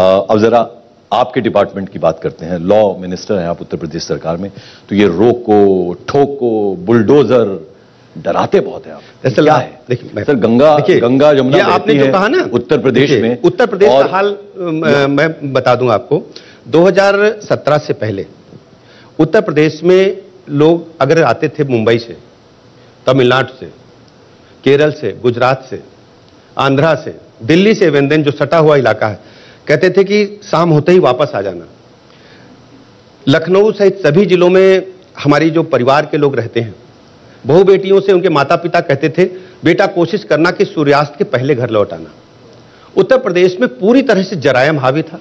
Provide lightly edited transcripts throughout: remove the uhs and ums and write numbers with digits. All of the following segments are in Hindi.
अब ज़रा आपके डिपार्टमेंट की बात करते हैं, लॉ मिनिस्टर हैं आप उत्तर प्रदेश सरकार में, तो ये रोको ठोको बुलडोजर डराते बहुत हैं आप। ऐसा क्या है? देखिए सर, गंगा जमुना आपने जो कहा ना उत्तर प्रदेश में, उत्तर प्रदेश का हाल मैं बता दूं आपको। 2017 से पहले उत्तर प्रदेश में लोग अगर आते थे मुंबई से, तमिलनाडु से, केरल से, गुजरात से, आंध्रा से, दिल्ली से, वेंदेन जो सटा हुआ इलाका है, कहते थे कि शाम होते ही वापस आ जाना। लखनऊ सहित सभी जिलों में हमारी जो परिवार के लोग रहते हैं, बहु बेटियों से उनके माता पिता कहते थे बेटा कोशिश करना कि सूर्यास्त के पहले घर लौट आना। उत्तर प्रदेश में पूरी तरह से जरायम हावी था,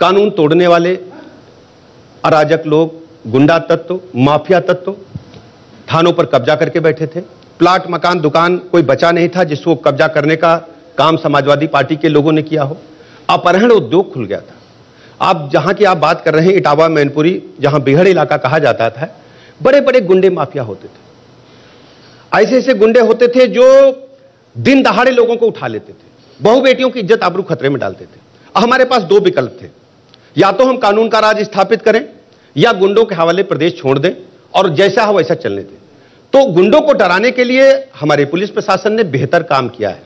कानून तोड़ने वाले अराजक लोग, गुंडा तत्व, माफिया तत्व थानों पर कब्जा करके बैठे थे। प्लाट, मकान, दुकान कोई बचा नहीं था जिसको कब्जा करने का काम समाजवादी पार्टी के लोगों ने किया हो। अपहरण उद्योग खुल गया था। आप जहाँ की आप बात कर रहे हैं इटावा, मैनपुरी, जहाँ बिहड़ इलाका कहा जाता था, बड़े बड़े गुंडे माफिया होते थे। ऐसे ऐसे गुंडे होते थे जो दिन दहाड़े लोगों को उठा लेते थे, बहु बेटियों की इज्जत आबरू खतरे में डालते थे। हमारे पास दो विकल्प थे, या तो हम कानून का राज स्थापित करें या गुंडों के हवाले प्रदेश छोड़ दें और जैसा हो वैसा चलने दें। तो गुंडों को डराने के लिए हमारे पुलिस प्रशासन ने बेहतर काम किया है।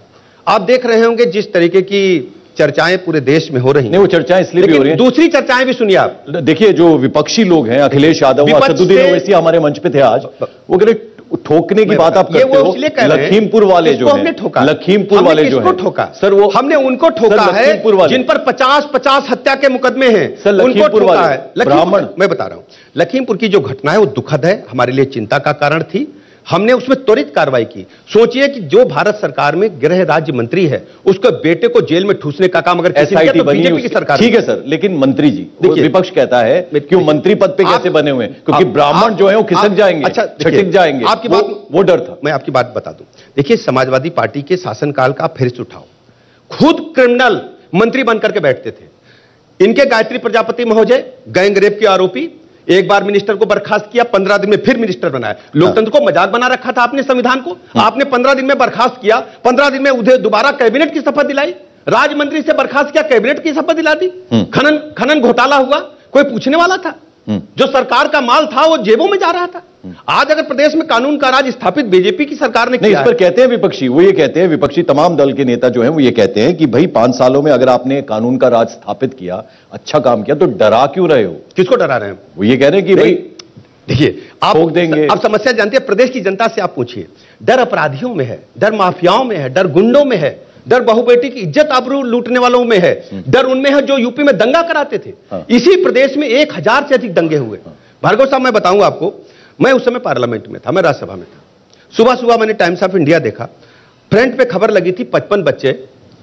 आप देख रहे होंगे जिस तरीके की चर्चाएं पूरे देश में हो रही हैं, वो चर्चाएं इसलिए भी हो रही हैं। दूसरी चर्चाएं भी सुनिए आप। देखिए जो विपक्षी लोग हैं, अखिलेश यादव, चतुर्दिन ओवैसी हमारे मंच पे थे आज, वो कह रहे ठोकने की बात आप करते हो। लखीमपुर वाले जो हमने ठोका, लखीमपुर वाले जो है ठोका सर, वो हमने उनको ठोका है जिन पर 50-50 हत्या के मुकदमे हैं सर, लखीमपुर वाला है ब्राह्मण। मैं बता रहा हूँ लखीमपुर की जो घटना है वो दुखद है, हमारे लिए चिंता का कारण थी, हमने उसमें त्वरित कार्रवाई की। सोचिए कि जो भारत सरकार में गृह राज्य मंत्री है उसके बेटे को जेल में ठूसने का काम अगर तो बीजेपी की सरकार। ठीक है सर, लेकिन मंत्री जी, विपक्ष कहता है क्यों मंत्री पद पे कैसे बने हुए हैं, क्योंकि ब्राह्मण जो है वो खिसक जाएंगे, अच्छा छटक जाएंगे। आपकी बात वो डर था। मैं आपकी बात बता दूं, देखिए समाजवादी पार्टी के शासनकाल का फेरिस्त उठाओ, खुद क्रिमिनल मंत्री बनकर के बैठते थे। इनके गायत्री प्रजापति महोदय गैंग रेप के आरोपी, एक बार मिनिस्टर को बर्खास्त किया, 15 दिन में फिर मिनिस्टर बनाया। लोकतंत्र को मजाक बना रखा था आपने, संविधान को आपने 15 दिन में बर्खास्त किया, 15 दिन में उधर दोबारा कैबिनेट की शपथ दिलाई, राज्य मंत्री से बर्खास्त किया, कैबिनेट की शपथ दिला दी। खनन घोटाला हुआ, कोई पूछने वाला था? जो सरकार का माल था वो जेबों में जा रहा था। आज अगर प्रदेश में कानून का राज स्थापित बीजेपी की सरकार ने किया। इस पर कहते हैं विपक्षी, वो ये कहते हैं, विपक्षी तमाम दल के नेता जो हैं वो ये कहते हैं कि भाई 5 सालों में अगर आपने कानून का राज स्थापित किया, अच्छा काम किया, तो डरा क्यों रहे हो? किसको डरा रहे हैं? वो ये कह रहे हैं कि भाई देखिए आप रोक देंगे। आप समस्या जानते हैं, प्रदेश की जनता से आप पूछिए, डर अपराधियों में है, डर माफियाओं में है, डर गुंडों में है, डर बहुबेटी की इज्जत आबरू लूटने वालों में है, डर उनमें है जो यूपी में दंगा कराते थे। हाँ। इसी प्रदेश में 1000 से अधिक दंगे हुए। हाँ। भार्गव साहब मैं बताऊं आपको, मैं उस समय पार्लियामेंट में था, मैं राज्यसभा में था। सुबह सुबह मैंने टाइम्स ऑफ इंडिया देखा, फ्रंट पे खबर लगी थी 55 बच्चे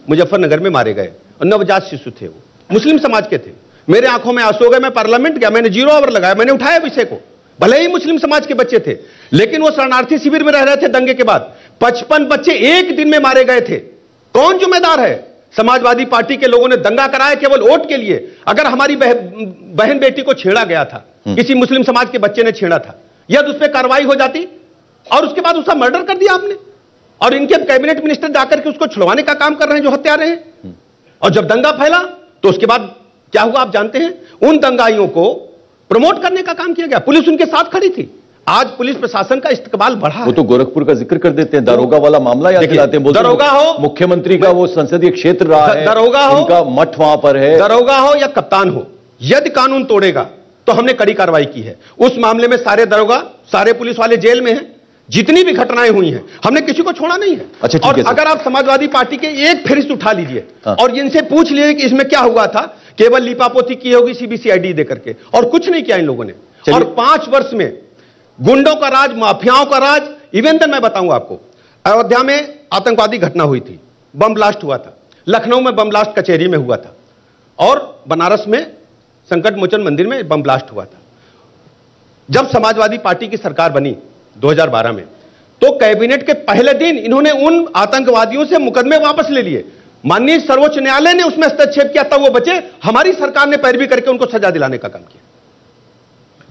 मुजफ्फरनगर में मारे गए और नवजात शिशु थे, वो मुस्लिम समाज के थे। मेरे आंखों में आंसू हो गए, मैं पार्लियामेंट गया, मैंने 0 आवर लगाया, मैंने उठाया विषय को। भले ही मुस्लिम समाज के बच्चे थे लेकिन वो शरणार्थी शिविर में रह रहे थे। दंगे के बाद 55 बच्चे एक दिन में मारे गए थे। कौन जिम्मेदार है? समाजवादी पार्टी के लोगों ने दंगा कराया केवल वोट के लिए। अगर हमारी बहन बेटी को छेड़ा गया था, किसी मुस्लिम समाज के बच्चे ने छेड़ा था, यदि उस पर कार्रवाई हो जाती और उसके बाद उसका मर्डर कर दिया आपने, और इनके कैबिनेट मिनिस्टर जाकर के उसको छुड़वाने का काम कर रहे हैं जो हत्यारे हैं। और जब दंगा फैला तो उसके बाद क्या हुआ आप जानते हैं, उन दंगाइयों को प्रमोट करने का काम किया गया, पुलिस उनके साथ खड़ी थी। आज पुलिस प्रशासन का इस्तकबाल बढ़ा। वो तो गोरखपुर का जिक्र कर देते हैं, दारोगा वाला मामला याद दिलाते हैं, दरोगा हो मुख्यमंत्री का वो संसदीय क्षेत्र रहा है, दरोगा हो उनका मठ वहां पर है, दरोगा हो या कप्तान हो, यदि कानून तोड़ेगा तो हमने कड़ी कार्रवाई की है। उस मामले में सारे दरोगा, सारे पुलिस वाले जेल में हैं, जितनी भी घटनाएं हुई हैं हमने किसी को छोड़ा नहीं है। अच्छा, और अगर आप समाजवादी पार्टी के एक फेरिस्त उठा लीजिए और इनसे पूछ लीजिए कि इसमें क्या हुआ था, केवल लीपापोती की होगी सीबीसीआईडी देकर के, और कुछ नहीं किया इन लोगों ने। और 5 वर्ष में गुंडों का राज, माफियाओं का राज। इवन मैं बताऊं आपको, अयोध्या में आतंकवादी घटना हुई थी, बम ब्लास्ट हुआ था, लखनऊ में बम ब्लास्ट कचहरी में हुआ था, और बनारस में संकट मोचन मंदिर में बम ब्लास्ट हुआ था। जब समाजवादी पार्टी की सरकार बनी 2012 में, तो कैबिनेट के पहले दिन इन्होंने उन आतंकवादियों से मुकदमे वापस ले लिए। माननीय सर्वोच्च न्यायालय ने उसमें हस्तक्षेप किया, तब वो बचे। हमारी सरकार ने पैरवी करके उनको सजा दिलाने का काम किया।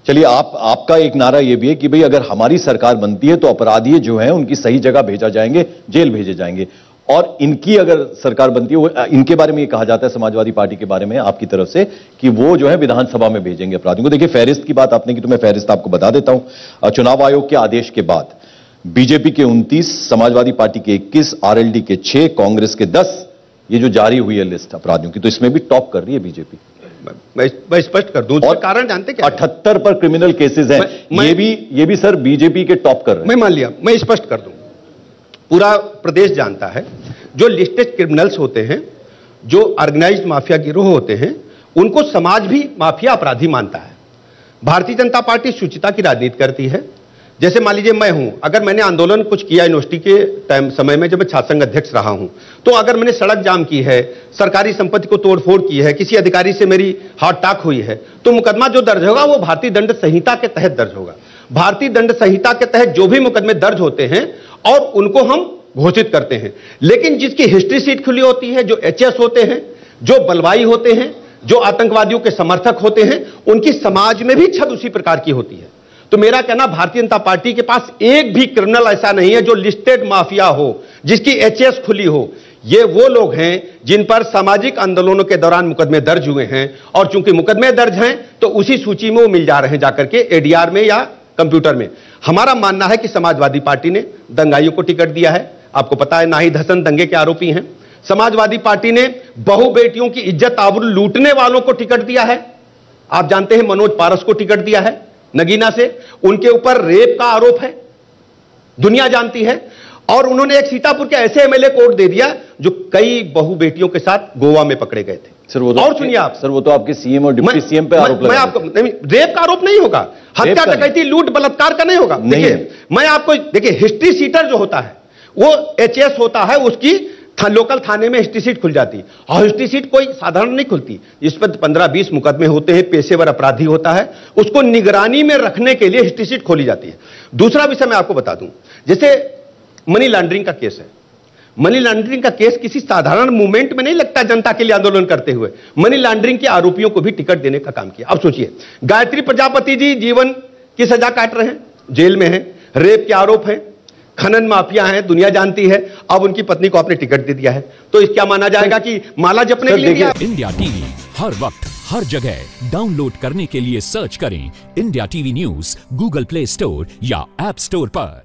चलिए, आपका एक नारा यह भी है कि भाई अगर हमारी सरकार बनती है तो अपराधी जो हैं उनकी सही जगह भेजा जाएंगे, जेल भेजे जाएंगे। और इनकी अगर सरकार बनती है, इनके बारे में ये कहा जाता है समाजवादी पार्टी के बारे में आपकी तरफ से कि वो जो है विधानसभा में भेजेंगे अपराधियों को। देखिए फहरिस्त की बात आपने की तो मैं फहरिस्त आपको बता देता हूं। चुनाव आयोग के आदेश के बाद बीजेपी के 29, समाजवादी पार्टी के 21, आरएलडी के 6, कांग्रेस के 10, ये जो जारी हुई है लिस्ट अपराधियों की, तो इसमें भी टॉप कर रही है बीजेपी। मैं स्पष्ट कर दूं और कारण जानते क्या? 78 पर क्रिमिनल केसेस हैं, ये भी सर बीजेपी के टॉप कर रहे हैं। मैं मान लिया, मैं स्पष्ट कर दूं, पूरा प्रदेश जानता है जो लिस्टेड क्रिमिनल्स होते हैं, जो ऑर्गेनाइज्ड माफिया गिरोह होते हैं, उनको समाज भी माफिया अपराधी मानता है। भारतीय जनता पार्टी शुचिता की राजनीति करती है। जैसे मान लीजिए मैं हूं, अगर मैंने आंदोलन कुछ किया यूनिवर्सिटी के टाइम समय में जब मैं छात्र संघ अध्यक्ष रहा हूं, तो अगर मैंने सड़क जाम की है, सरकारी संपत्ति को तोड़फोड़ की है, किसी अधिकारी से मेरी हाथापाई हुई है, तो मुकदमा जो दर्ज होगा वो भारतीय दंड संहिता के तहत दर्ज होगा। भारतीय दंड संहिता के तहत जो भी मुकदमे दर्ज होते हैं और उनको हम घोषित करते हैं। लेकिन जिसकी हिस्ट्री सीट खुली होती है, जो एचएस होते हैं, जो बलवाई होते हैं, जो आतंकवादियों के समर्थक होते हैं, उनकी समाज में भी छत उसी प्रकार की होती है। तो मेरा कहना, भारतीय जनता पार्टी के पास एक भी क्रिमिनल ऐसा नहीं है जो लिस्टेड माफिया हो, जिसकी एचएस खुली हो। ये वो लोग हैं जिन पर सामाजिक आंदोलनों के दौरान मुकदमे दर्ज हुए हैं, और चूंकि मुकदमे दर्ज हैं तो उसी सूची में वो मिल जा रहे हैं जाकर के एडीआर में या कंप्यूटर में। हमारा मानना है कि समाजवादी पार्टी ने दंगाइयों को टिकट दिया है। आपको पता है नाहिद हसन दंगे के आरोपी हैं। समाजवादी पार्टी ने बहु बेटियों की इज्जत आबरू लूटने वालों को टिकट दिया है। आप जानते हैं मनोज पारस को टिकट दिया है नगीना से, उनके ऊपर रेप का आरोप है, दुनिया जानती है। और उन्होंने एक सीतापुर के ऐसे एमएलए को वोट दे दिया जो कई बहु बेटियों के साथ गोवा में पकड़े गए थे। सर वो तो, और सुनिए आप, सर वो तो आपके सीएम और डिप्टी सीएम पे आरोप लगा। मैं आपको नहीं, रेप का आरोप नहीं होगा, हत्या डकैती लूट बलात्कार का नहीं होगा। देखिए मैं आपको, देखिए हिस्ट्री सीटर जो होता है वो एचएस होता है, उसकी लोकल थाने में हिस्ट्री सीट खुल जाती है, और हिस्ट्री सीट कोई साधारण नहीं खुलती। इस पर 15-20 मुकदमे होते हैं, पेशेवर अपराधी होता है, उसको निगरानी में रखने के लिए हिस्ट्री सीट खोली जाती है। दूसरा विषय मैं आपको बता दूं, जैसे मनी लॉन्ड्रिंग का केस है। मनी लॉन्ड्रिंग का केस किसी साधारण मूवमेंट में नहीं लगता, जनता के लिए आंदोलन करते हुए मनी लॉन्ड्रिंग के आरोपियों को भी टिकट देने का काम किया। अब सोचिए गायत्री प्रजापति जी जीवन की सजा काट रहे हैं, जेल में है, रेप के आरोप है, खनन माफिया है, दुनिया जानती है, अब उनकी पत्नी को आपने टिकट दे दिया है, तो इस क्या माना जाएगा कि माला जपने के लिए? इंडिया टीवी हर वक्त हर जगह डाउनलोड करने के लिए सर्च करें India TV news Google Play Store या ऐप स्टोर पर।